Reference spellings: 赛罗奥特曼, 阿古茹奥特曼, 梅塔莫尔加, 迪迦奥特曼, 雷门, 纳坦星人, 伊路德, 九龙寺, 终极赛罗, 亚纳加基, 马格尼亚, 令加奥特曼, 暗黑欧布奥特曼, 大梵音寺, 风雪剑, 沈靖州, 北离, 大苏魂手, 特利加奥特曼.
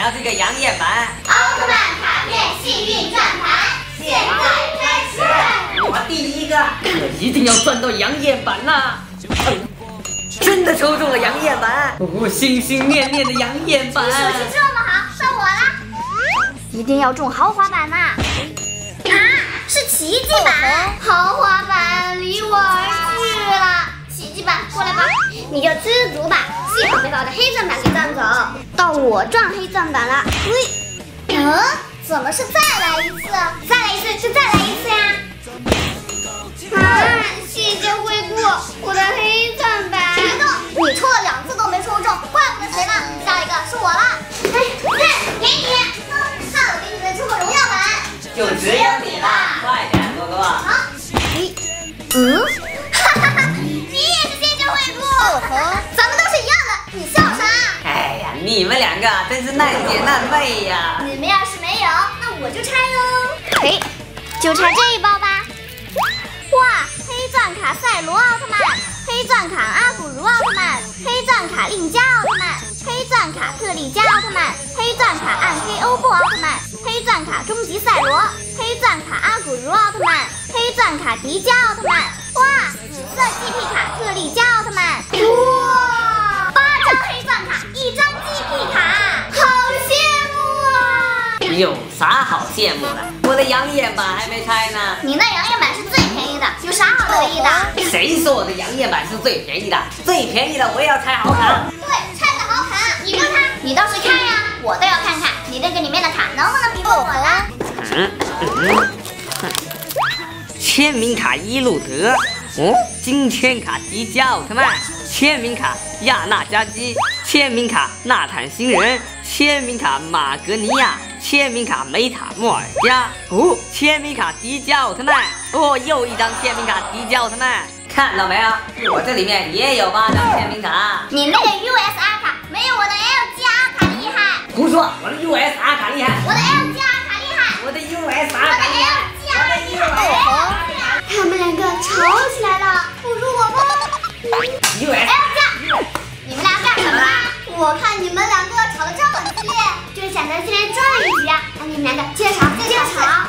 要这个养眼版奥特曼卡片幸运转盘，现在开始。我第一个，我一定要赚到养眼版啦！真的抽中了养眼版，我心心念念的养眼版。你手气这么好，算我啦！一定要中豪华版呐！啊，是奇迹版，豪华版离我而去了。奇迹版，过来吧，你就知足吧。 幸好没把我的黑钻板给赚走，到我赚黑钻板了。喂，怎么是再来一次？再来一次就再来一次呀！啊，谢谢惠顾，我的黑钻板。别动，你抽了2次都没抽中，怪不得谁呢？下一个是我了。哎，给你，看我给你的出个荣耀版，就只有你了。快点，哥哥。好。哈哈哈，你也是谢谢惠顾。咱们都是一样。 你笑啥？哎呀，你们2个真是难姐难妹呀！你们要是没有，那我就拆喽。哎，就拆这一包吧。哇，黑钻卡赛罗奥特曼，黑钻卡阿古茹奥特曼，黑钻卡令加奥特曼，黑钻卡特利加奥特曼，黑钻卡暗黑欧布奥特曼，黑钻卡终极赛罗，黑钻卡阿古茹奥特曼，黑钻卡迪迦奥特曼。哇，紫色 GP 卡特利加奥特曼。哇！ 有啥好羡慕的？我的养眼版还没拆呢。你那养眼版是最便宜的，有啥好得意的？谁说我的养眼版是最便宜的？最便宜的我也要拆好卡。对，拆个好卡，你看看，你倒是看呀，我倒要看看你那个里面的卡能不能比过我啦。签名卡伊路德，金签卡迪迦奥特曼，签名卡亚纳加基，签名卡纳坦星人，签名卡马格尼亚。 签名卡梅塔莫尔加，签名卡迪迦奥特曼，又一张签名卡迪迦奥特曼，看到没有？我这里面也有8张签名卡。你那个 USR 卡没有我的 LGR 卡厉害。胡说，我的 USR 卡厉害，我的 LGR 卡厉害，我的 USR 卡厉害，我的 LGR 卡厉害。他们2个吵起来了，不如我吧。LGR， 你们俩干什么啦？我看你们2个吵得这么激烈。 想着今天这一局啊，那你们2个接着吵，接着吵。